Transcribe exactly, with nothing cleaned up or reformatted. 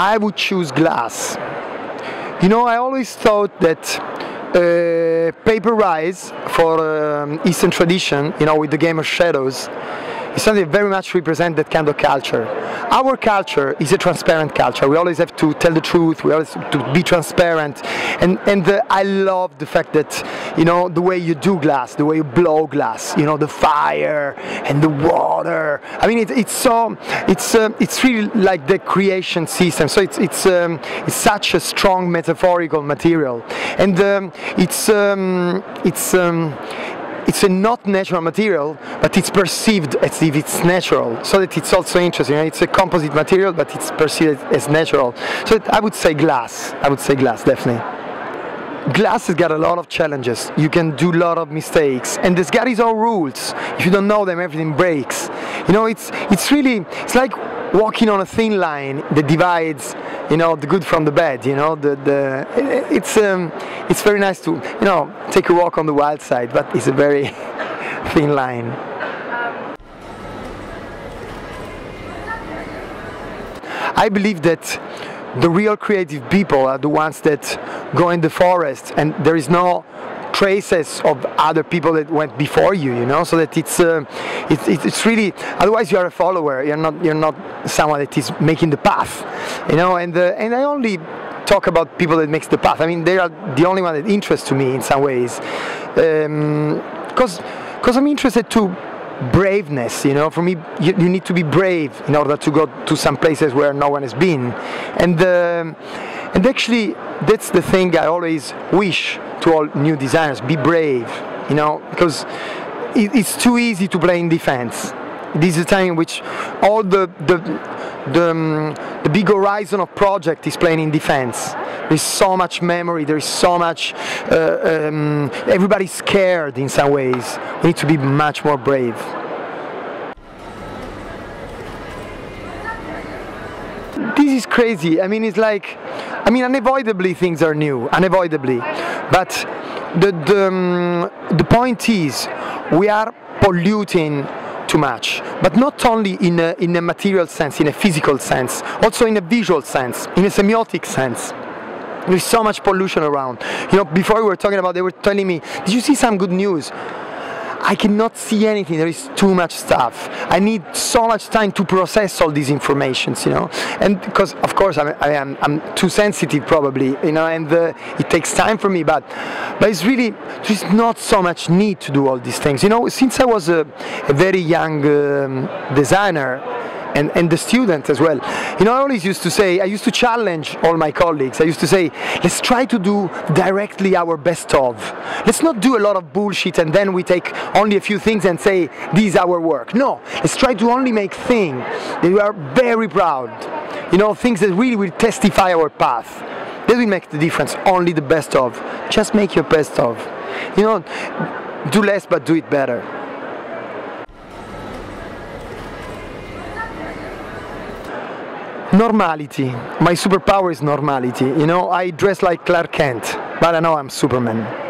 I would choose glass. You know, I always thought that uh, paper rise for um, Eastern tradition, you know, with the game of shadows, is something that very much represents that kind of culture. Our culture is a transparent culture. We always have to tell the truth, we always have to be transparent. And, and uh, I love the fact that, you know, the way you do glass, the way you blow glass, you know, the fire and the water. I mean, it, it's so, it's, uh, it's really like the creation system. So it's, it's, um, it's such a strong metaphorical material. And um, it's, um, it's, um, It's a not natural material, but it's perceived as if it's natural, so that it's also interesting. It's a composite material, but it's perceived as natural. So I would say glass. I would say glass, definitely. Glass has got a lot of challenges. You can do a lot of mistakes, and it's got its own rules. If you don't know them, everything breaks. You know, it's it's really it's like walking on a thin line that divides, you know, the good from the bad. You know, the the it's um it's very nice to, you know, take a walk on the wild side, but it's a very thin line. I believe that the real creative people are the ones that go in the forest, and there is no traces of other people that went before you, you know, so that it's uh, it, it, it's really, otherwise you are a follower, you're not you're not someone that is making the path, you know. And uh, and I only talk about people that makes the path. I mean, they are the only one that interests to me in some ways, um, because because I'm interested to braveness, you know. For me, you, you need to be brave in order to go to some places where no one has been. And um, and actually, that's the thing I always wish to all new designers: be brave, you know, because it, it's too easy to play in defense. This is a time in which all the the the, um, the big horizon of project is playing in defense. There's so much memory. There's so much. Uh, um, everybody's scared in some ways. We need to be much more brave. This is crazy. I mean, it's like, I mean, unavoidably things are new, unavoidably. But the the um, the point is, we are polluting too much, but not only in a, in a material sense, in a physical sense, also in a visual sense, in a semiotic sense. There's so much pollution around. You know, before we were talking about, they were telling me, did you see some good news? I cannot see anything, there is too much stuff. I need so much time to process all these informations, you know. And because, of course, I'm, I am, I'm too sensitive probably, you know, and uh, it takes time for me, but but it's really, there's not so much need to do all these things. You know, since I was a, a very young um, designer, And, and the student as well. You know, I always used to say, I used to challenge all my colleagues. I used to say, let's try to do directly our best of. Let's not do a lot of bullshit and then we take only a few things and say, this is our work. No, let's try to only make things that we are very proud. You know, things that really will testify our path. That will make the difference, only the best of. Just make your best of. You know, do less but do it better. Normality. My superpower is normality. You know, I dress like Clark Kent, but I know I'm Superman.